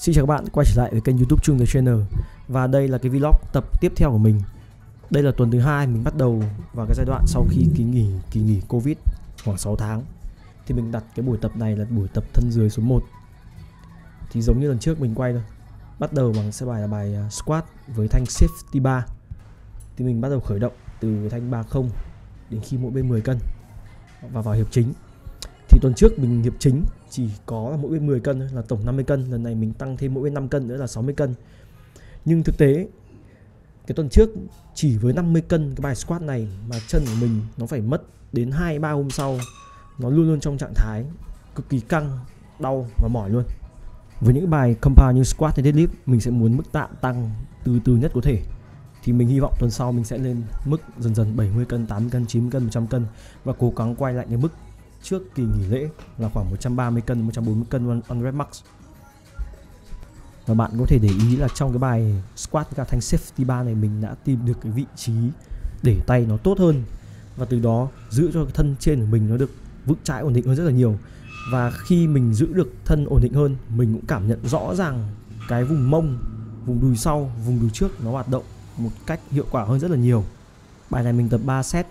Xin chào các bạn quay trở lại với kênh YouTube Trung The Trainer. Và đây là cái vlog tập tiếp theo của mình. Đây là tuần thứ hai mình bắt đầu vào cái giai đoạn sau khi kỳ nghỉ Covid khoảng 6 tháng. Thì mình đặt cái buổi tập này là buổi tập thân dưới số 1. Thì giống như lần trước mình quay thôi. Bắt đầu bằng sẽ bài là bài squat với thanh safety bar. Thì mình bắt đầu khởi động từ thanh 30 đến khi mỗi bên 10 cân và vào hiệp chính. Thì tuần trước mình hiệp chính chỉ có mỗi bên 10 cân là tổng 50 cân. Lần này mình tăng thêm mỗi bên 5 cân nữa là 60 cân. Nhưng thực tế cái tuần trước chỉ với 50 cân cái bài squat này mà chân của mình nó phải mất đến 2-3 hôm sau. Nó luôn luôn trong trạng thái cực kỳ căng, đau và mỏi luôn. Với những bài compound như squat hay deadlift, mình sẽ muốn mức tạ tăng từ từ nhất có thể. Thì mình hy vọng tuần sau mình sẽ lên mức dần dần 70 cân, 80 cân, 90 cân, 100 cân. Và cố gắng quay lại cái mức trước kỳ nghỉ lễ là khoảng 130 cân, 140 cân on rep max. Và bạn có thể để ý là trong cái bài squat với cả thanh safety bar này, mình đã tìm được cái vị trí để tay nó tốt hơn. Và từ đó giữ cho cái thân trên của mình nó được vững chãi, ổn định hơn rất là nhiều. Và khi mình giữ được thân ổn định hơn, mình cũng cảm nhận rõ ràng cái vùng mông, vùng đùi sau, vùng đùi trước nó hoạt động một cách hiệu quả hơn rất là nhiều. Bài này mình tập 3 set.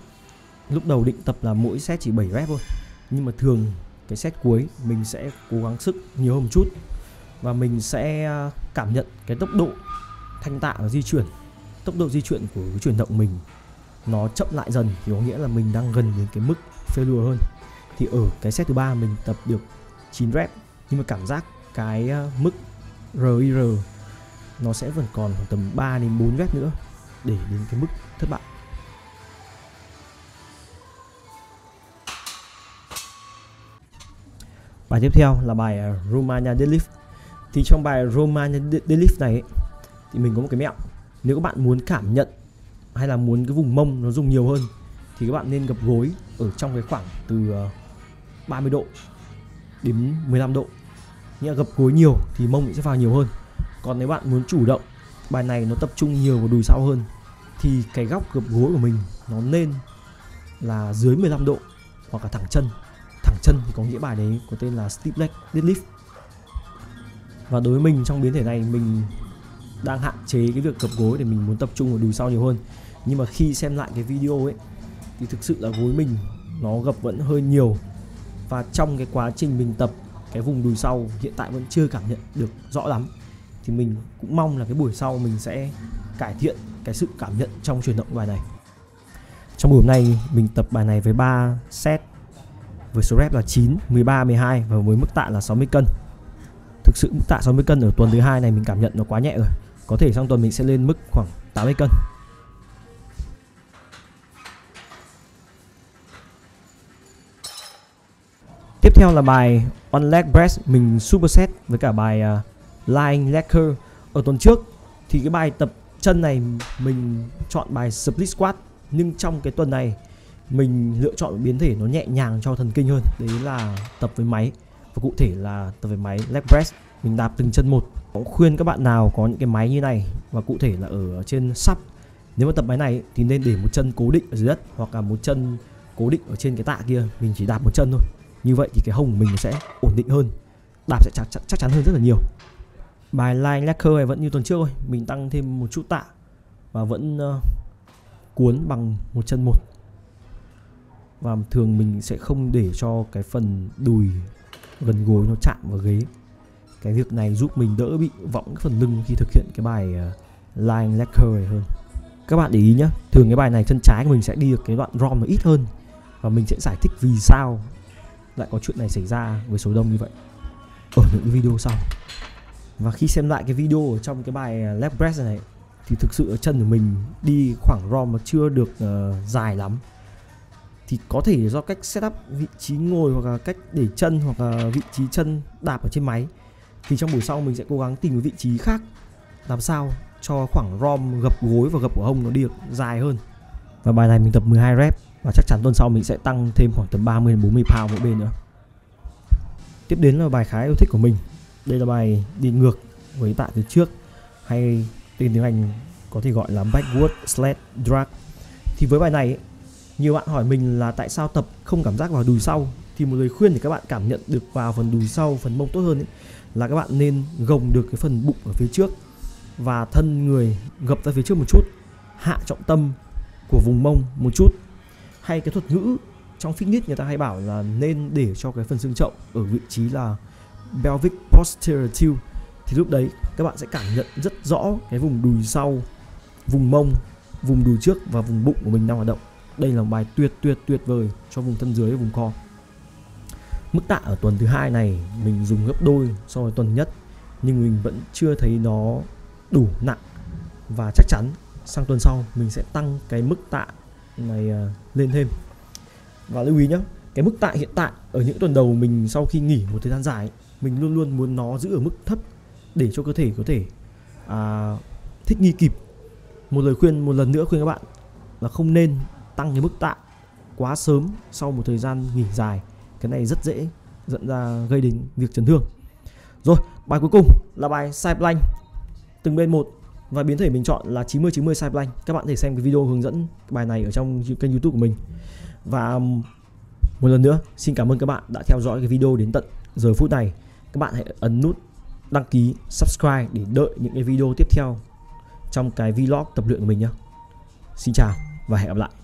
Lúc đầu định tập là mỗi set chỉ 7 rep thôi, nhưng mà thường cái set cuối mình sẽ cố gắng sức nhiều hơn một chút. Và mình sẽ cảm nhận cái tốc độ thanh tạ nó di chuyển, tốc độ di chuyển của cái chuyển động mình nó chậm lại dần, thì có nghĩa là mình đang gần đến cái mức failure hơn. Thì ở cái set thứ 3 mình tập được 9 rep, nhưng mà cảm giác cái mức RIR nó sẽ vẫn còn khoảng tầm 3 đến 4 rep nữa để đến cái mức thất bại. Bài tiếp theo là bài Romanian Deadlift. Thì trong bài Romanian Deadlift này ấy, thì mình có một cái mẹo. Nếu các bạn muốn cảm nhận hay là muốn cái vùng mông nó dùng nhiều hơn thì các bạn nên gập gối ở trong cái khoảng từ 30 độ đến 15 độ. Nghĩa là gập gối nhiều thì mông cũng sẽ vào nhiều hơn. Còn nếu bạn muốn chủ động, bài này nó tập trung nhiều vào đùi sau hơn, thì cái góc gập gối của mình nó nên là dưới 15 độ hoặc là thẳng chân. Thẳng chân thì có nghĩa bài đấy có tên là Stiff Leg Deadlift. Và đối với mình trong biến thể này, mình đang hạn chế cái việc gập gối để mình muốn tập trung vào đùi sau nhiều hơn. Nhưng mà khi xem lại cái video ấy thì thực sự là gối mình nó gập vẫn hơi nhiều. Và trong cái quá trình mình tập, cái vùng đùi sau hiện tại vẫn chưa cảm nhận được rõ lắm. Thì mình cũng mong là cái buổi sau mình sẽ cải thiện cái sự cảm nhận trong chuyển động bài này. Trong buổi hôm nay mình tập bài này với 3 set với số rep là 9, 13, 12 và với mức tạ là 60 cân. Thực sự mức tạ 60 cân ở tuần thứ 2 này mình cảm nhận nó quá nhẹ rồi. Có thể sang tuần mình sẽ lên mức khoảng 80 cân. Tiếp theo là bài one leg press, mình superset với cả bài lying leg curl. Ở tuần trước thì cái bài tập chân này mình chọn bài split squat, nhưng trong cái tuần này mình lựa chọn biến thể nó nhẹ nhàng cho thần kinh hơn, đấy là tập với máy. Và cụ thể là tập với máy leg press, mình đạp từng chân một. Cũng khuyên các bạn nào có những cái máy như này, và cụ thể là ở trên sub, nếu mà tập máy này thì nên để một chân cố định ở dưới đất hoặc là một chân cố định ở trên cái tạ kia, mình chỉ đạp một chân thôi. Như vậy thì cái hông của mình sẽ ổn định hơn, đạp sẽ chắc chắn hơn rất là nhiều. Bài lying leg curl này vẫn như tuần trước thôi, mình tăng thêm một chút tạ và vẫn cuốn bằng một chân một. Và thường mình sẽ không để cho cái phần đùi gần gối nó chạm vào ghế. Cái việc này giúp mình đỡ bị võng cái phần lưng khi thực hiện cái bài lying leg curl này hơn. Các bạn để ý nhé, thường cái bài này chân trái của mình sẽ đi được cái đoạn rom nó ít hơn. Và mình sẽ giải thích vì sao lại có chuyện này xảy ra với số đông như vậy ở những video sau. Và khi xem lại cái video ở trong cái bài leg press này thì thực sự ở chân của mình đi khoảng rom nó chưa được dài lắm. Thì có thể do cách setup vị trí ngồi hoặc là cách để chân hoặc là vị trí chân đạp ở trên máy. Thì trong buổi sau mình sẽ cố gắng tìm cái vị trí khác làm sao cho khoảng rom gập gối và gập của hông nó đi được dài hơn. Và bài này mình tập 12 rep và chắc chắn tuần sau mình sẽ tăng thêm khoảng tầm 30 đến 40 pound mỗi bên nữa. Tiếp đến là bài khá yêu thích của mình. Đây là bài đi ngược với tạ từ trước, hay tên tiếng Anh có thể gọi là backward sled drag. Thì với bài này ấy, nhiều bạn hỏi mình là tại sao tập không cảm giác vào đùi sau. Thì một lời khuyên để các bạn cảm nhận được vào phần đùi sau, phần mông tốt hơn ấy, là các bạn nên gồng được cái phần bụng ở phía trước và thân người gập ra phía trước một chút, hạ trọng tâm của vùng mông một chút. Hay cái thuật ngữ trong fitness người ta hay bảo là nên để cho cái phần xương chậu ở vị trí là pelvic posterior tilt, thì lúc đấy các bạn sẽ cảm nhận rất rõ cái vùng đùi sau, vùng mông, vùng đùi trước và vùng bụng của mình đang hoạt động. Đây là một bài tuyệt vời cho vùng thân dưới và vùng core. Mức tạ ở tuần thứ 2 này mình dùng gấp đôi so với tuần nhất, nhưng mình vẫn chưa thấy nó đủ nặng, và chắc chắn sang tuần sau mình sẽ tăng cái mức tạ này lên thêm. Và lưu ý nhé, cái mức tạ hiện tại ở những tuần đầu mình sau khi nghỉ một thời gian dài, mình luôn luôn muốn nó giữ ở mức thấp để cho cơ thể có thể thích nghi kịp. Một lời khuyên, một lần nữa khuyên các bạn là không nên tăng cái mức tạ quá sớm sau một thời gian nghỉ dài. Cái này rất dễ dẫn ra gây đến việc chấn thương. Rồi, bài cuối cùng là bài side plank từng bên một, và biến thể mình chọn là 90-90 side plank. Các bạn có thể xem cái video hướng dẫn bài này ở trong kênh YouTube của mình. Và một lần nữa xin cảm ơn các bạn đã theo dõi cái video đến tận giờ phút này. Các bạn hãy ấn nút đăng ký, subscribe để đợi những cái video tiếp theo trong cái vlog tập luyện của mình nhé. Xin chào và hẹn gặp lại.